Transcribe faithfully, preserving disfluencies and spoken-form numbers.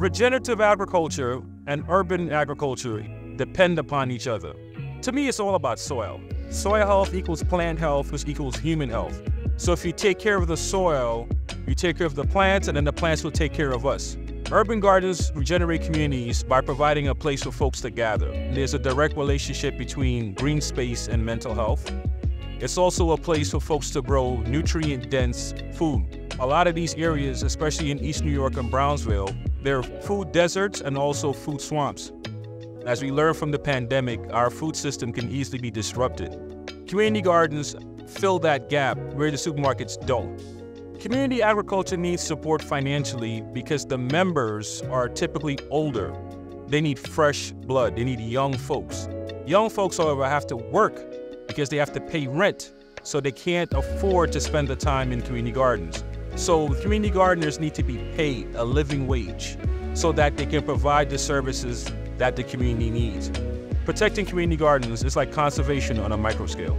Regenerative agriculture and urban agriculture depend upon each other. To me, it's all about soil. Soil health equals plant health, which equals human health. So if you take care of the soil, you take care of the plants, and then the plants will take care of us. Urban gardens regenerate communities by providing a place for folks to gather. There's a direct relationship between green space and mental health. It's also a place for folks to grow nutrient-dense food. A lot of these areas, especially in East New York and Brownsville, they're food deserts and also food swamps. As we learn from the pandemic, our food system can easily be disrupted. Community gardens fill that gap where the supermarkets don't. Community agriculture needs support financially because the members are typically older. They need fresh blood, they need young folks. Young folks, however, have to work because they have to pay rent, so they can't afford to spend the time in community gardens. So community gardeners need to be paid a living wage so that they can provide the services that the community needs. Protecting community gardens is like conservation on a micro scale.